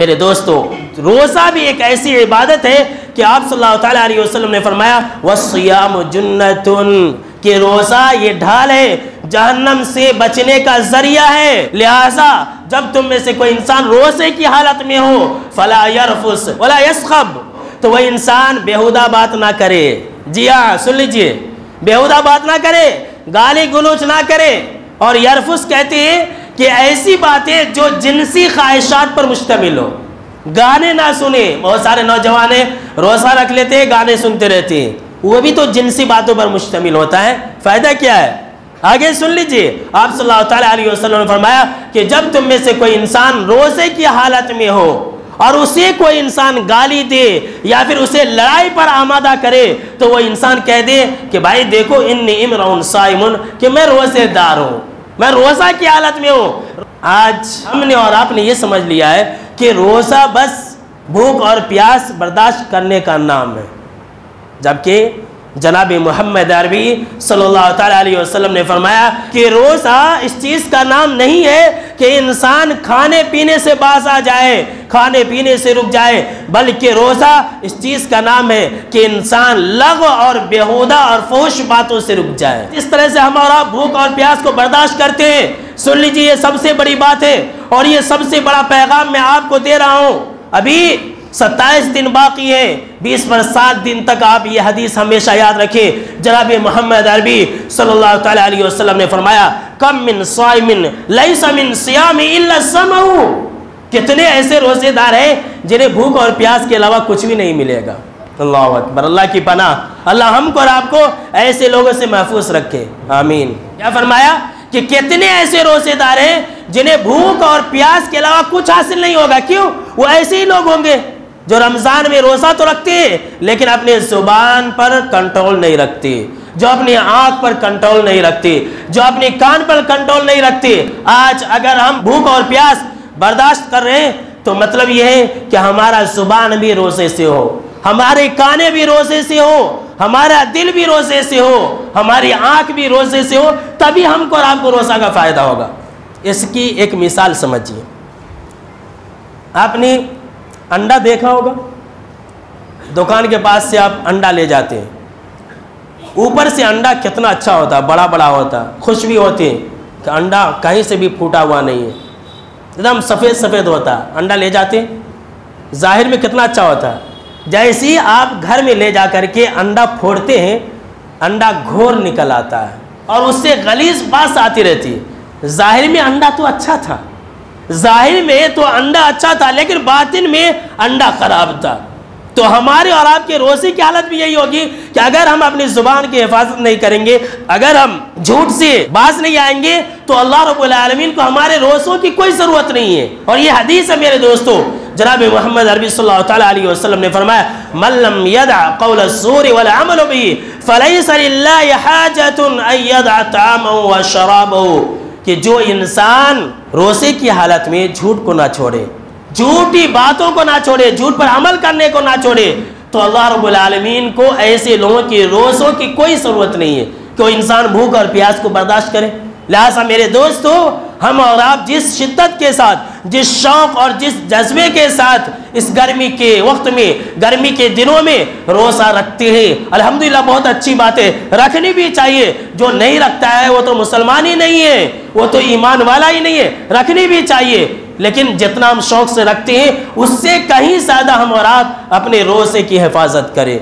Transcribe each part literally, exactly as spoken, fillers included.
मेरे दोस्तों, रोज़ा भी एक ऐसी इबादत है कि आप सल्लल्लाहु अलैहि वसल्लम ने फरमाया वस्सियाम जुन्नतुन, कि रोज़ा ये ढाल है, जहन्नम से बचने का जरिया है। लिहाजा जब तुम में से कोई इंसान रोज़े की हालत में हो फला यरफुस वला यसखब, तो वह इंसान बेहुदा बात ना करे। जी हाँ, सुन लीजिए, बेहुदा बात ना करे, गाली गलौज ना करे। और यरफुस कहते हैं कि ऐसी बातें जो जिनसी ख्वाहिशात पर मुश्तमिल हो। गाने ना सुने, बहुत सारे नौजवान रोज़ा रख लेते हैं, गाने सुनते रहते हैं, वो भी तो जिनसी बातों पर मुश्तमिल होता है। फ़ायदा क्या है? आगे सुन लीजिए, आप सल्लल्लाहु अलैहि वसल्लम ने फरमाया कि जब तुम में से कोई इंसान रोज़े की हालत में हो और उसे कोई इंसान गाली दे या फिर उसे लड़ाई पर आमादा करे, तो वो इंसान कह दे कि भाई देखो इन्नी इमरान साइमुन, कि मैं रोज़ेदार हूँ, मैं रोज़ा की हालत में हूँ। आज हमने और आपने ये समझ लिया है कि रोज़ा बस भूख और प्यास बर्दाश्त करने का नाम है, जबकि जनाब मोहम्मद अरबी सल्लल्लाहु अलैहि वसल्लम ने फरमाया कि रोज़ा इस चीज़ का नाम नहीं है कि इंसान खाने पीने से बाज आ जाए, खाने पीने से रुक जाए, बल्कि रोज़ा इस चीज़ का नाम है कि इंसान लग और बेहुदा और फहश बातों से रुक जाए। इस तरह से हमारा भूख और प्यास को बर्दाश्त करते हैं। सुन लीजिए, ये सबसे बड़ी बात है और ये सबसे बड़ा पैगाम मैं आपको दे रहा हूँ। अभी सत्ताईस दिन बाकी है, बीस पर सात दिन तक आप ये हदीस हमेशा याद रखें। जनाब मोहम्मद अरबी सल्लल्लाहु अलैहि वसल्लम ने फरमाया कम मिन साइमिन लैसा मिन सियामी इल्ला समऊ, कितने ऐसे रोज़ेदार हैं जिन्हें भूख और प्यास के अलावा कुछ भी नहीं मिलेगा। अल्लाहु अकबर, अल्लाह की पनाह। अल्लाह हमको और आपको ऐसे लोगों से महफूज रखे, आमीन। क्या फरमाया कि कितने ऐसे रोज़ेदार हैं जिन्हें भूख और प्यास के अलावा कुछ हासिल नहीं होगा। क्यों? वो ऐसे ही लोग होंगे जो रमज़ान में रोज़ा तो रखते हैं लेकिन अपने ज़ुबान पर कंट्रोल नहीं रखते, जो अपनी आँख पर कंट्रोल नहीं रखते, जो अपने कान पर कंट्रोल नहीं रखते। आज अगर हम भूख और प्यास बर्दाश्त कर रहे हैं तो मतलब यह है कि हमारा ज़ुबान भी रोज़े से हो, हमारे काने भी रोज़े से हो, हमारा दिल भी रोज़े से हो, हमारी आँख भी रोज़े से हो, तभी हमको और आपको रोज़ा का फ़ायदा होगा। इसकी एक मिसाल समझिए, आपने अंडा देखा होगा, दुकान के पास से आप अंडा ले जाते हैं, ऊपर से अंडा कितना अच्छा होता है, बड़ा बड़ा होता, खुश भी होते हैं कि अंडा कहीं से भी फूटा हुआ नहीं है, एकदम सफ़ेद सफ़ेद होता, अंडा ले जाते, जाहिर में कितना अच्छा होता। जैसे ही आप घर में ले जा कर के अंडा फोड़ते हैं, अंडा घोर निकल आता है और उससे गलीज बात आती रहती है। जाहिर में अंडा तो अच्छा था, जाहिर में तो अंडा अच्छा था, लेकिन बातिन में अंडा ख़राब था। तो हमारे और आपके रोज़े की हालत भी यही होगी कि अगर हम अपनी ज़ुबान की हिफाजत नहीं करेंगे, अगर हम झूठ से बाज नहीं आएंगे, तो अल्लाह रब्बुल आलमीन को हमारे रोज़ों की कोई ज़रूरत नहीं है। और ये हदीस है मेरे दोस्तों, जनाब मोहम्मद अरबी सल्लल्लाहु अलैहि वसल्लम ने फरमाया मन लम यदअ क़ौल अज़्ज़ूर वल अमल बिही फ़लैसा लिल्लाहि हाजतुन अन यदअ तअमहु व शराबहु, कि जो इंसान रोज़े की हालत में झूठ को ना छोड़े, झूठी बातों को ना छोड़े, झूठ पर अमल करने को ना छोड़े, तो अल्लाह रब्बुल आलमीन को ऐसे लोगों की रोज़ों की कोई ज़रूरत नहीं है कि वो इंसान भूख और प्यास को बर्दाश्त करे। लिहाजा मेरे दोस्तों, हम और आप जिस शिद्दत के साथ, जिस शौक़ और जिस जज्बे के साथ इस गर्मी के वक्त में, गर्मी के दिनों में रोज़ा रखते हैं, अल्हम्दुलिल्लाह बहुत अच्छी बात है, रखनी भी चाहिए। जो नहीं रखता है वो तो मुसलमान ही नहीं है, वो तो ईमान वाला ही नहीं है, रखनी भी चाहिए। लेकिन जितना हम शौक़ से रखते हैं उससे कहीं ज़्यादा हम और आप अपने रोज़े की हिफाजत करें।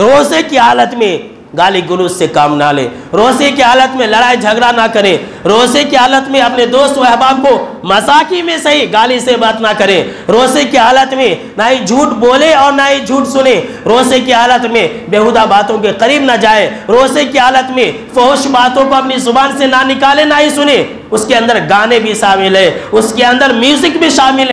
रोज़े की हालत में गाली गलौज से काम ना ले, रोज़े की हालत में लड़ाई झगड़ा ना करें, रोज़े की हालत में अपने दोस्त व अहबाब को मजाकी में सही गाली से बात ना करें, रोज़े की हालत में ना ही झूठ बोले और ना ही झूठ सुने, रोज़े की हालत में बेहुदा बातों के करीब ना जाए, रोज़े की हालत में फहश बातों को अपनी ज़ुबान से ना निकाले ना ही सुने। उसके अंदर गाने भी शामिल है, उसके अंदर म्यूज़िक भी शामिल है।